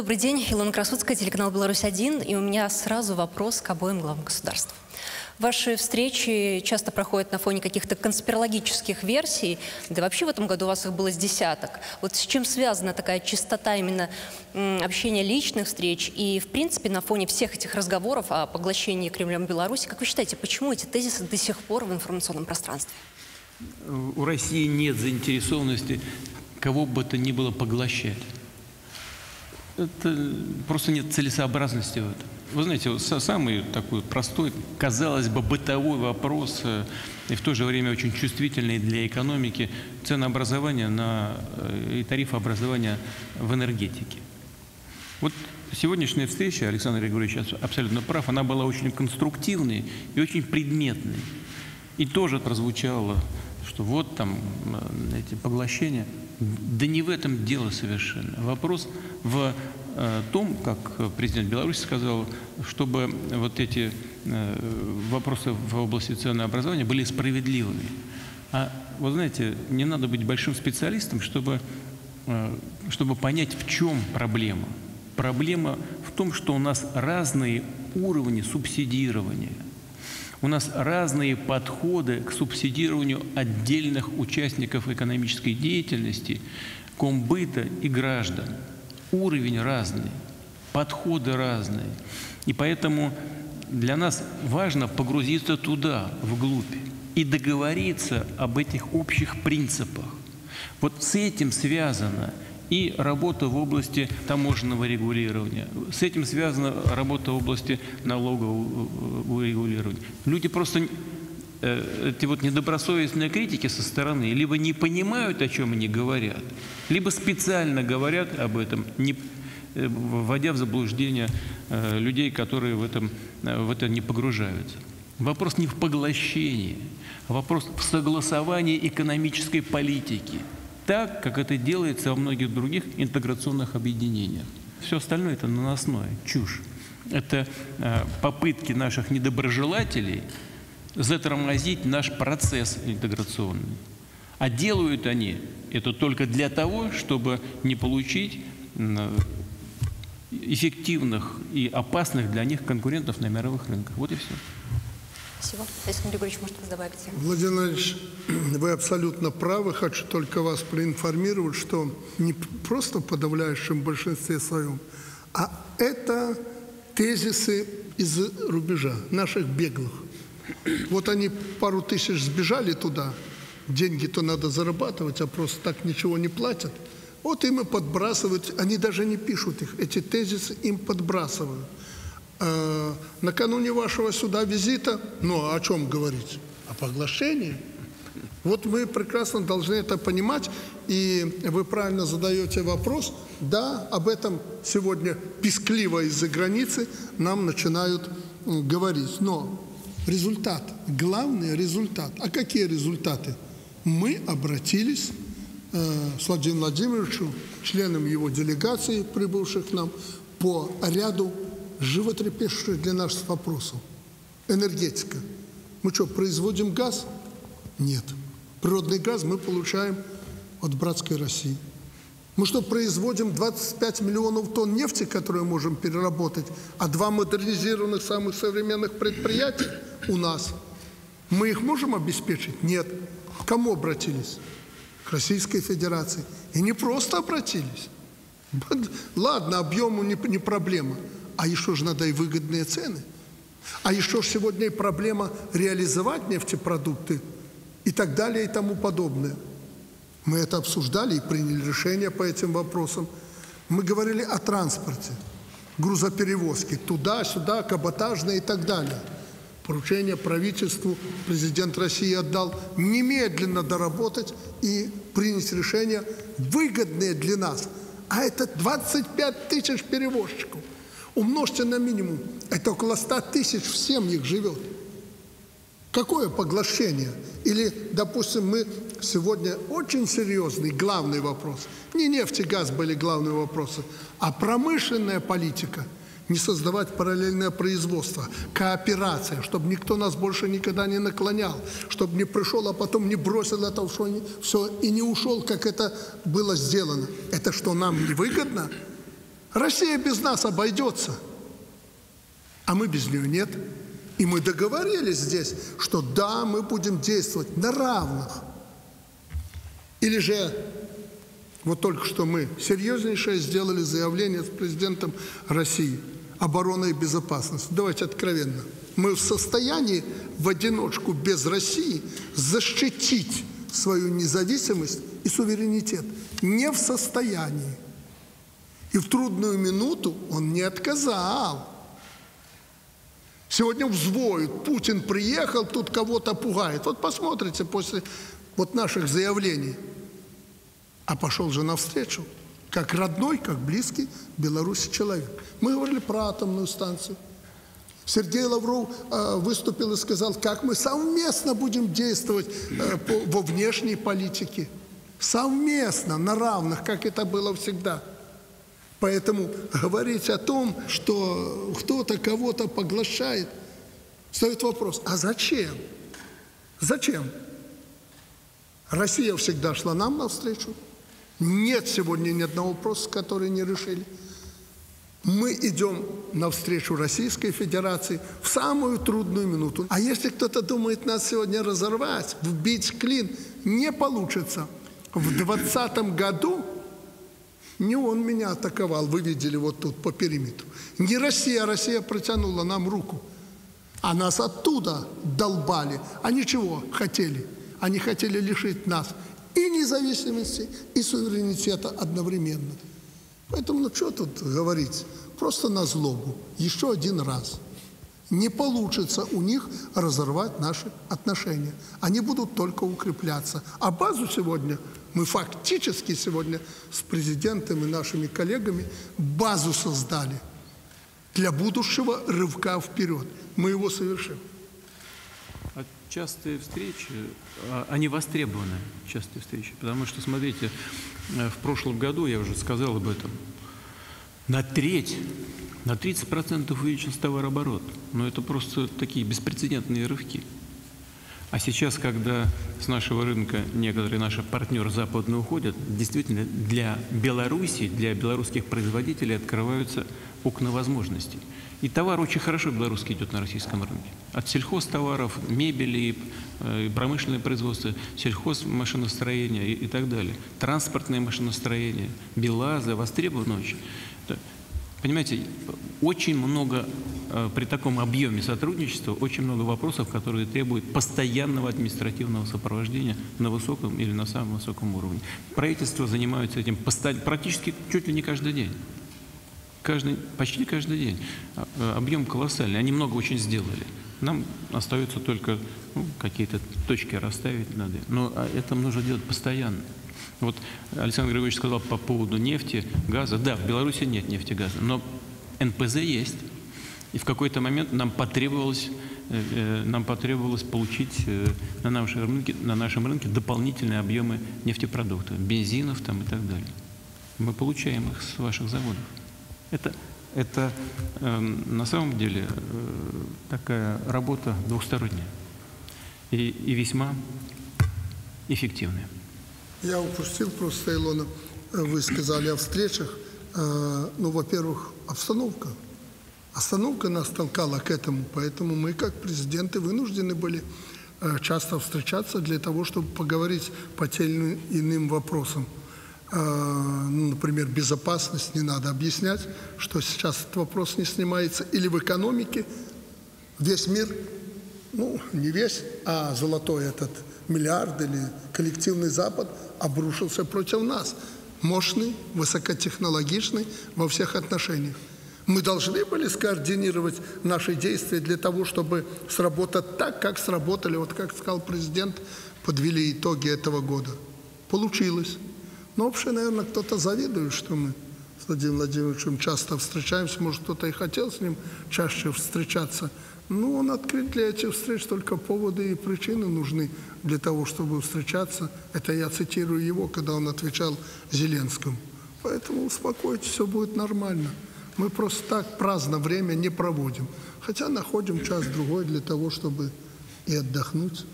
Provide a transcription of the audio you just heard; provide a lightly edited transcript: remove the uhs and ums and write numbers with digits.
Добрый день, Илона Красуцкая, телеканал «Беларусь-1». И у меня сразу вопрос к обоим главам государств. Ваши встречи часто проходят на фоне каких-то конспирологических версий. Да вообще в этом году у вас их было с десяток. Вот с чем связана такая частота именно общения личных встреч? И, в принципе, на фоне всех этих разговоров о поглощении Кремлем Беларуси, как вы считаете, почему эти тезисы до сих пор в информационном пространстве? У России нет заинтересованности кого бы то ни было поглощать. Это просто нет целесообразности в этом. Вы знаете, самый такой простой, казалось бы, бытовой вопрос, и в то же время очень чувствительный для экономики, ценообразование и тариф образования в энергетике. Вот сегодняшняя встреча, Александр Григорьевич абсолютно прав, она была очень конструктивной и очень предметной. И тоже прозвучало, что вот там эти поглощения. Да не в этом дело совершенно. Вопрос в том, как президент Беларуси сказал, чтобы вот эти вопросы в области ценообразования были справедливыми. А вы знаете, не надо быть большим специалистом, чтобы понять, в чем проблема. Проблема в том, что у нас разные уровни субсидирования. У нас разные подходы к субсидированию отдельных участников экономической деятельности, комбыта и граждан. Уровень разный, подходы разные. И поэтому для нас важно погрузиться туда, вглубь, и договориться об этих общих принципах. Вот с этим связано и работа в области таможенного регулирования. С этим связана работа в области налогового регулирования. Люди просто, эти вот недобросовестные критики со стороны, либо не понимают, о чем они говорят, либо специально говорят об этом, не вводя в заблуждение людей, которые в это не погружаются. Вопрос не в поглощении, а вопрос в согласовании экономической политики. Так, как это делается во многих других интеграционных объединениях. Все остальное – это наносное, чушь. Это попытки наших недоброжелателей затормозить наш процесс интеграционный. А делают они это только для того, чтобы не получить эффективных и опасных для них конкурентов на мировых рынках. Вот и все. Спасибо. Александр Григорьевич, может, вы добавите? Владимир Ильич, вы абсолютно правы. Хочу только вас проинформировать, что не просто в подавляющем большинстве своем, а это тезисы из рубежа, наших беглых. Вот они пару тысяч сбежали туда, деньги-то надо зарабатывать, а просто так ничего не платят. Вот им и подбрасывают, они даже не пишут их, эти тезисы им подбрасывают. Накануне вашего сюда визита, ну о чем говорить? О поглощении. Вот мы прекрасно должны это понимать, и вы правильно задаете вопрос. Да, об этом сегодня пискливо из-за границы нам начинают говорить. Но результат, главный результат. А какие результаты? Мы обратились с Владимиром Владимировичем, членом его делегации, прибывших к нам, по ряду животрепещущих для нас вопросов. Энергетика. Мы что, производим газ? Нет. Природный газ мы получаем от братской России. Мы что, производим 25 миллионов тонн нефти, которые можем переработать, а два модернизированных самых современных предприятия у нас? Мы их можем обеспечить? Нет. К кому обратились? К Российской Федерации. И не просто обратились. Ладно, объему не проблема. А еще же надо и выгодные цены. А еще же сегодня и проблема реализовать нефтепродукты и так далее и тому подобное. Мы это обсуждали и приняли решение по этим вопросам. Мы говорили о транспорте, грузоперевозке, туда-сюда, каботажное и так далее. Поручение правительству президент России отдал немедленно доработать и принять решение выгодные для нас. А это 25 тысяч перевозчиков. Умножьте на минимум, это около 100 тысяч в семьях живет. Какое поглощение? Или, допустим, мы сегодня очень серьезный главный вопрос. Не нефть и газ были главные вопросы, а промышленная политика. Не создавать параллельное производство, кооперация, чтобы никто нас больше никогда не наклонял, чтобы не пришел, а потом не бросил это все и не ушел, как это было сделано. Это что, нам невыгодно? Россия без нас обойдется, а мы без нее нет. И мы договорились здесь, что да, мы будем действовать на равных. Или же, вот только что мы серьезнейшее сделали заявление с президентом России, оборона и безопасность. Давайте откровенно. Мы в состоянии в одиночку без России защитить свою независимость и суверенитет. Не в состоянии. И в трудную минуту он не отказал. Сегодня взвоют. Путин приехал, тут кого-то пугает. Вот посмотрите после вот наших заявлений. А пошел же навстречу, как родной, как близкий Беларуси человек. Мы говорили про атомную станцию. Сергей Лавров выступил и сказал, как мы совместно будем действовать во внешней политике. Совместно, на равных, как это было всегда. Поэтому говорить о том, что кто-то кого-то поглощает, встает вопрос, а зачем? Зачем? Россия всегда шла нам навстречу. Нет сегодня ни одного вопроса, который не решили. Мы идем навстречу Российской Федерации в самую трудную минуту. А если кто-то думает нас сегодня разорвать, вбить клин, не получится. В 2020 году не он меня атаковал, вы видели вот тут по периметру. Не Россия, Россия протянула нам руку. А нас оттуда долбали. Они чего хотели? Они хотели лишить нас и независимости, и суверенитета одновременно. Поэтому, ну что тут говорить? Просто на злобу. Еще один раз. Не получится у них разорвать наши отношения. Они будут только укрепляться. А базу сегодня, мы фактически сегодня с президентом и нашими коллегами базу создали для будущего рывка вперед. Мы его совершим. Частые встречи, они востребованы, частые встречи, потому что, смотрите, в прошлом году, я уже сказал об этом, на 30% увеличился товарооборот. Но это просто такие беспрецедентные рывки. А сейчас, когда с нашего рынка некоторые наши партнеры западные уходят, действительно для Беларуси, для белорусских производителей открываются окна возможностей. И товар очень хорошо белорусский идет на российском рынке. От сельхозтоваров, мебели, промышленное производство, сельхозмашиностроение и так далее. Транспортное машиностроение, БелАЗы, востребовано очень. Понимаете, очень много при таком объеме сотрудничества, очень много вопросов, которые требуют постоянного административного сопровождения на высоком или на самом высоком уровне. Правительство занимается этим практически чуть ли не каждый день. Почти каждый день. Объем колоссальный. Они много очень сделали. Нам остается только какие-то точки расставить надо. Но это нужно делать постоянно. Вот Александр Григорьевич сказал по поводу нефти, газа. Да, в Беларуси нет нефти, газа, но НПЗ есть. И в какой-то момент нам потребовалось получить на нашем рынке дополнительные объемы нефтепродуктов, бензинов там и так далее. Мы получаем их с ваших заводов. На самом деле такая работа двухсторонняя и весьма эффективная. Я упустил просто, Илона, вы сказали о встречах. Ну, во-первых, обстановка. Остановка нас толкала к этому, поэтому мы, как президенты, вынуждены были часто встречаться для того, чтобы поговорить по тем или иным вопросам. Например, безопасность, не надо объяснять, что сейчас этот вопрос не снимается. Или в экономике весь мир, ну, не весь, а золотой этот миллиард или коллективный Запад обрушился против нас. Мощный, высокотехнологичный во всех отношениях. Мы должны были скоординировать наши действия для того, чтобы сработать так, как сработали, вот как сказал президент, подвели итоги этого года. Получилось. Но вообще, наверное, кто-то завидует, что мы с Владимиром Владимировичем часто встречаемся. Может, кто-то и хотел с ним чаще встречаться. Но он открыт для этих встреч, только поводы и причины нужны для того, чтобы встречаться. Это я цитирую его, когда он отвечал Зеленскому. Поэтому успокойтесь, все будет нормально. Мы просто так праздно время не проводим. Хотя находим час-другой для того, чтобы и отдохнуть.